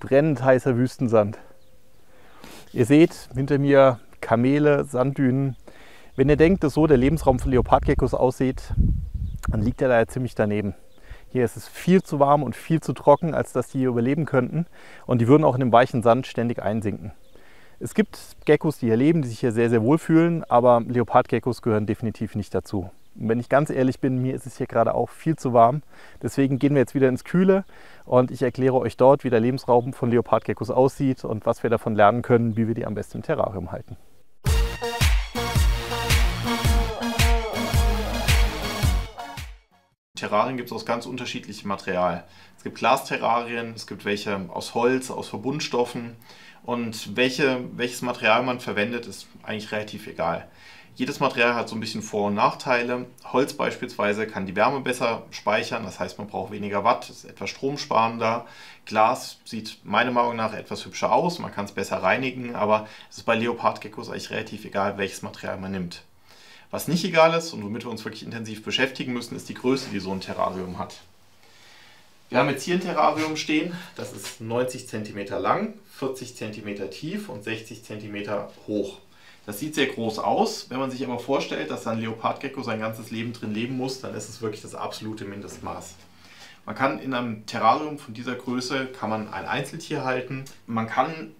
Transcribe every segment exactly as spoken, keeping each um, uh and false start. brennend heißer Wüstensand. Ihr seht hinter mir Kamele, Sanddünen. Wenn ihr denkt, dass so der Lebensraum von Leopardgeckos aussieht, dann liegt er da ja ziemlich daneben. Hier ist es viel zu warm und viel zu trocken, als dass die hier überleben könnten. Und die würden auch in dem weichen Sand ständig einsinken. Es gibt Geckos, die hier leben, die sich hier sehr, sehr wohl fühlen, aber Leopardgeckos gehören definitiv nicht dazu. Und wenn ich ganz ehrlich bin, mir ist es hier gerade auch viel zu warm. Deswegen gehen wir jetzt wieder ins Kühle und ich erkläre euch dort, wie der Lebensraum von Leopardgeckos aussieht und was wir davon lernen können, wie wir die am besten im Terrarium halten. Terrarien gibt es aus ganz unterschiedlichem Material. Es gibt Glasterrarien, es gibt welche aus Holz, aus Verbundstoffen und welche, welches Material man verwendet, ist eigentlich relativ egal. Jedes Material hat so ein bisschen Vor- und Nachteile. Holz beispielsweise kann die Wärme besser speichern, das heißt man braucht weniger Watt, ist etwas stromsparender. Glas sieht meiner Meinung nach etwas hübscher aus, man kann es besser reinigen, aber es ist bei Leopardgeckos eigentlich relativ egal, welches Material man nimmt. Was nicht egal ist und womit wir uns wirklich intensiv beschäftigen müssen, ist die Größe, die so ein Terrarium hat. Wir haben jetzt hier ein Terrarium stehen, das ist neunzig Zentimeter lang, vierzig Zentimeter tief und sechzig Zentimeter hoch. Das sieht sehr groß aus, wenn man sich aber vorstellt, dass ein Leopardgecko sein ganzes Leben drin leben muss, dann ist es wirklich das absolute Mindestmaß. Man kann in einem Terrarium von dieser Größe kann man ein Einzeltier halten. Man kann,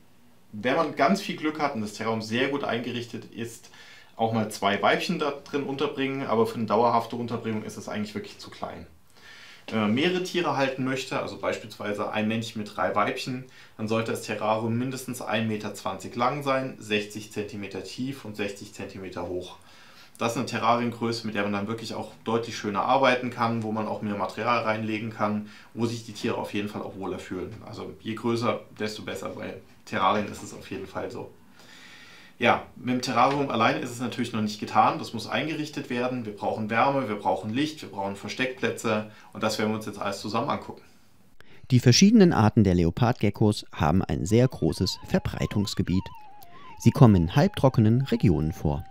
wenn man ganz viel Glück hat und das Terrarium sehr gut eingerichtet ist, auch mal zwei Weibchen da drin unterbringen, aber für eine dauerhafte Unterbringung ist es eigentlich wirklich zu klein. Wenn man mehrere Tiere halten möchte, also beispielsweise ein Männchen mit drei Weibchen, dann sollte das Terrarium mindestens ein Meter zwanzig lang sein, sechzig Zentimeter tief und sechzig Zentimeter hoch. Das ist eine Terrariengröße, mit der man dann wirklich auch deutlich schöner arbeiten kann, wo man auch mehr Material reinlegen kann, wo sich die Tiere auf jeden Fall auch wohler fühlen. Also je größer, desto besser. Bei Terrarien ist es auf jeden Fall so. Ja, mit dem Terrarium allein ist es natürlich noch nicht getan, das muss eingerichtet werden. Wir brauchen Wärme, wir brauchen Licht, wir brauchen Versteckplätze und das werden wir uns jetzt alles zusammen angucken. Die verschiedenen Arten der Leopardgeckos haben ein sehr großes Verbreitungsgebiet. Sie kommen in halbtrockenen Regionen vor.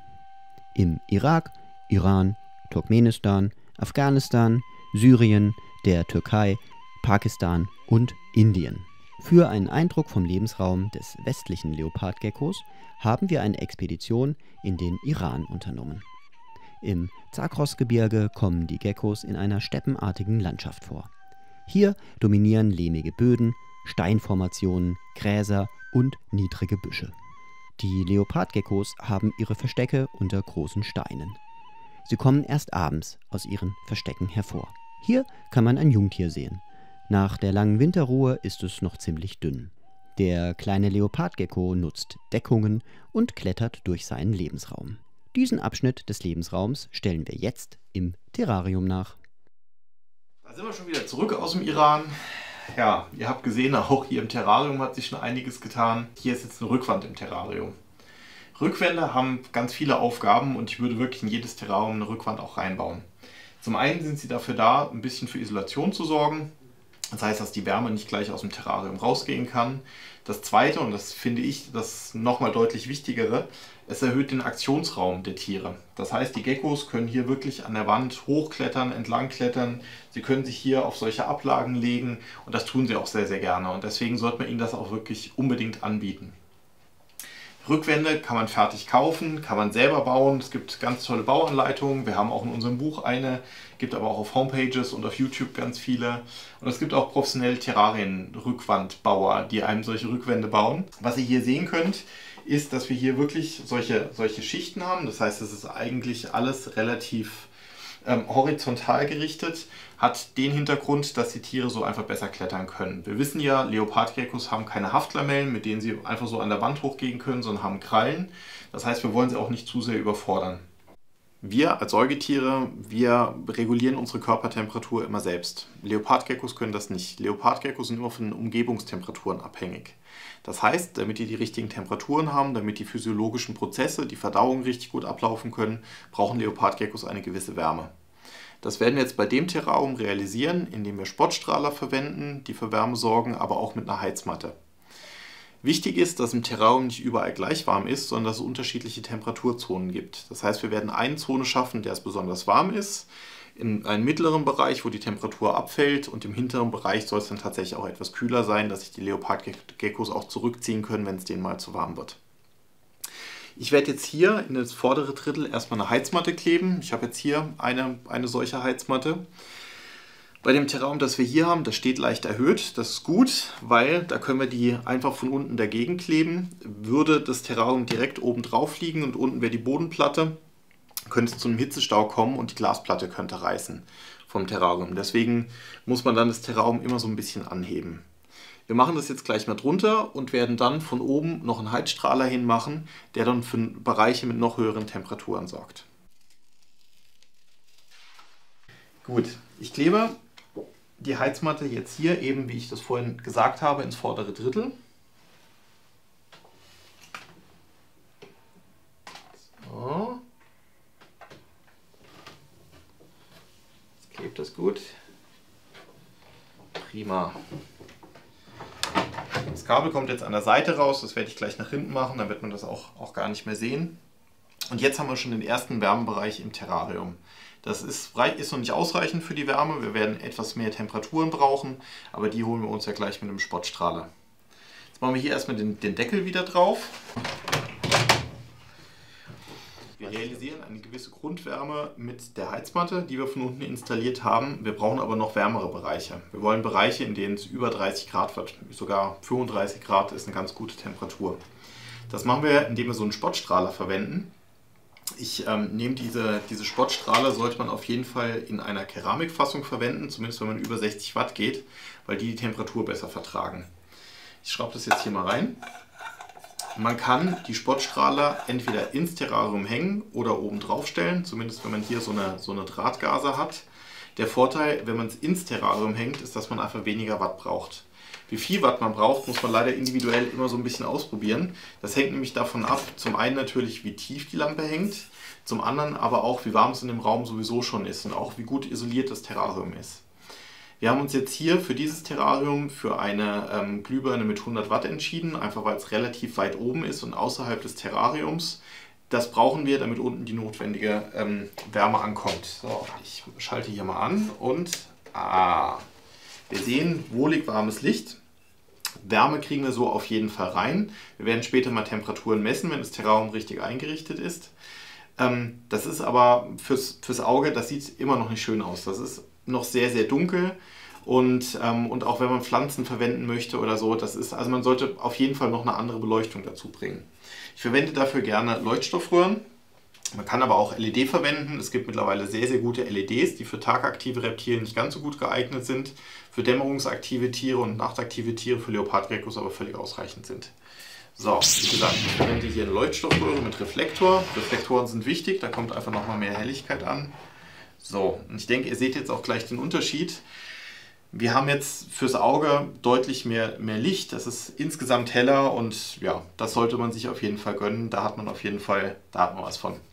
Im Irak, Iran, Turkmenistan, Afghanistan, Syrien, der Türkei, Pakistan und Indien. Für einen Eindruck vom Lebensraum des westlichen Leopardgeckos haben wir eine Expedition in den Iran unternommen. Im Zagrosgebirge kommen die Geckos in einer steppenartigen Landschaft vor. Hier dominieren lehmige Böden, Steinformationen, Gräser und niedrige Büsche. Die Leopardgeckos haben ihre Verstecke unter großen Steinen. Sie kommen erst abends aus ihren Verstecken hervor. Hier kann man ein Jungtier sehen. Nach der langen Winterruhe ist es noch ziemlich dünn. Der kleine Leopardgecko nutzt Deckungen und klettert durch seinen Lebensraum. Diesen Abschnitt des Lebensraums stellen wir jetzt im Terrarium nach. Da sind wir schon wieder zurück aus dem Iran. Ja, ihr habt gesehen, auch hier im Terrarium hat sich schon einiges getan. Hier ist jetzt eine Rückwand im Terrarium. Rückwände haben ganz viele Aufgaben und ich würde wirklich in jedes Terrarium eine Rückwand auch reinbauen. Zum einen sind sie dafür da, ein bisschen für Isolation zu sorgen. Das heißt, dass die Wärme nicht gleich aus dem Terrarium rausgehen kann. Das zweite, und das finde ich das nochmal deutlich wichtigere, es erhöht den Aktionsraum der Tiere. Das heißt, die Geckos können hier wirklich an der Wand hochklettern, entlangklettern. Sie können sich hier auf solche Ablagen legen und das tun sie auch sehr, sehr gerne. Und deswegen sollte man ihnen das auch wirklich unbedingt anbieten. Rückwände kann man fertig kaufen, kann man selber bauen. Es gibt ganz tolle Bauanleitungen. Wir haben auch in unserem Buch eine, gibt aber auch auf Homepages und auf YouTube ganz viele. Und es gibt auch professionelle Terrarien-Rückwandbauer, die einem solche Rückwände bauen. Was ihr hier sehen könnt, ist, dass wir hier wirklich solche, solche Schichten haben. Das heißt, es ist eigentlich alles relativ ähm, horizontal gerichtet. Hat den Hintergrund, dass die Tiere so einfach besser klettern können. Wir wissen ja, Leopardgeckos haben keine Haftlamellen, mit denen sie einfach so an der Wand hochgehen können, sondern haben Krallen. Das heißt, wir wollen sie auch nicht zu sehr überfordern. Wir als Säugetiere, wir regulieren unsere Körpertemperatur immer selbst. Leopardgeckos können das nicht. Leopardgeckos sind immer von den Umgebungstemperaturen abhängig. Das heißt, damit die die richtigen Temperaturen haben, damit die physiologischen Prozesse, die Verdauung richtig gut ablaufen können, brauchen Leopardgeckos eine gewisse Wärme. Das werden wir jetzt bei dem Terrarium realisieren, indem wir Spotstrahler verwenden, die für Wärme sorgen, aber auch mit einer Heizmatte. Wichtig ist, dass im Terrarium nicht überall gleich warm ist, sondern dass es unterschiedliche Temperaturzonen gibt. Das heißt, wir werden eine Zone schaffen, in der es besonders warm ist, in einem mittleren Bereich, wo die Temperatur abfällt, und im hinteren Bereich soll es dann tatsächlich auch etwas kühler sein, dass sich die Leopardgeckos auch zurückziehen können, wenn es denen mal zu warm wird. Ich werde jetzt hier in das vordere Drittel erstmal eine Heizmatte kleben. Ich habe jetzt hier eine, eine solche Heizmatte. Bei dem Terrarium, das wir hier haben, das steht leicht erhöht. Das ist gut, weil da können wir die einfach von unten dagegen kleben. Würde das Terrarium direkt oben drauf liegen und unten wäre die Bodenplatte, könnte es zu einem Hitzestau kommen und die Glasplatte könnte reißen vom Terrarium. Deswegen muss man dann das Terrarium immer so ein bisschen anheben. Wir machen das jetzt gleich mal drunter und werden dann von oben noch einen Heizstrahler hinmachen, der dann für Bereiche mit noch höheren Temperaturen sorgt. Gut, ich klebe die Heizmatte jetzt hier eben, wie ich das vorhin gesagt habe, ins vordere Drittel. So. Jetzt klebt das gut. Prima. Das Kabel kommt jetzt an der Seite raus, das werde ich gleich nach hinten machen, dann wird man das auch, auch gar nicht mehr sehen. Und jetzt haben wir schon den ersten Wärmebereich im Terrarium. Das ist, ist noch nicht ausreichend für die Wärme, wir werden etwas mehr Temperaturen brauchen, aber die holen wir uns ja gleich mit dem Spotstrahler. Jetzt machen wir hier erstmal den, den Deckel wieder drauf. Wir realisieren eine gewisse Grundwärme mit der Heizmatte, die wir von unten installiert haben. Wir brauchen aber noch wärmere Bereiche. Wir wollen Bereiche, in denen es über dreißig Grad wird. Sogar fünfunddreißig Grad ist eine ganz gute Temperatur. Das machen wir, indem wir so einen Spotstrahler verwenden. Ich ähm, nehme diese, diese Spotstrahler, sollte man auf jeden Fall in einer Keramikfassung verwenden, zumindest wenn man über sechzig Watt geht, weil die die Temperatur besser vertragen. Ich schraube das jetzt hier mal rein. Man kann die Spotstrahler entweder ins Terrarium hängen oder oben drauf stellen, zumindest wenn man hier so eine, so eine Drahtgase hat. Der Vorteil, wenn man es ins Terrarium hängt, ist, dass man einfach weniger Watt braucht. Wie viel Watt man braucht, muss man leider individuell immer so ein bisschen ausprobieren. Das hängt nämlich davon ab, zum einen natürlich, wie tief die Lampe hängt, zum anderen aber auch, wie warm es in dem Raum sowieso schon ist und auch, wie gut isoliert das Terrarium ist. Wir haben uns jetzt hier für dieses Terrarium für eine ähm, Glühbirne mit hundert Watt entschieden, einfach weil es relativ weit oben ist und außerhalb des Terrariums. Das brauchen wir, damit unten die notwendige ähm, Wärme ankommt. So, ich schalte hier mal an und ah, wir sehen wohlig warmes Licht. Wärme kriegen wir so auf jeden Fall rein. Wir werden später mal Temperaturen messen, wenn das Terrarium richtig eingerichtet ist. Ähm, das ist aber fürs, fürs Auge, das sieht immer noch nicht schön aus. Das ist noch sehr, sehr dunkel und, ähm, und auch wenn man Pflanzen verwenden möchte oder so, das ist, also man sollte auf jeden Fall noch eine andere Beleuchtung dazu bringen. Ich verwende dafür gerne Leuchtstoffröhren, man kann aber auch L E D verwenden. Es gibt mittlerweile sehr, sehr gute L E Ds, die für tagaktive Reptilien nicht ganz so gut geeignet sind, für dämmerungsaktive Tiere und nachtaktive Tiere für Leopardgeckos aber völlig ausreichend sind. So, wie gesagt, ich verwende hier eine Leuchtstoffröhre mit Reflektor. Reflektoren sind wichtig, da kommt einfach nochmal mehr Helligkeit an. So, und ich denke, ihr seht jetzt auch gleich den Unterschied. Wir haben jetzt fürs Auge deutlich mehr, mehr Licht, das ist insgesamt heller und ja, das sollte man sich auf jeden Fall gönnen, da hat man auf jeden Fall, da hat man was von.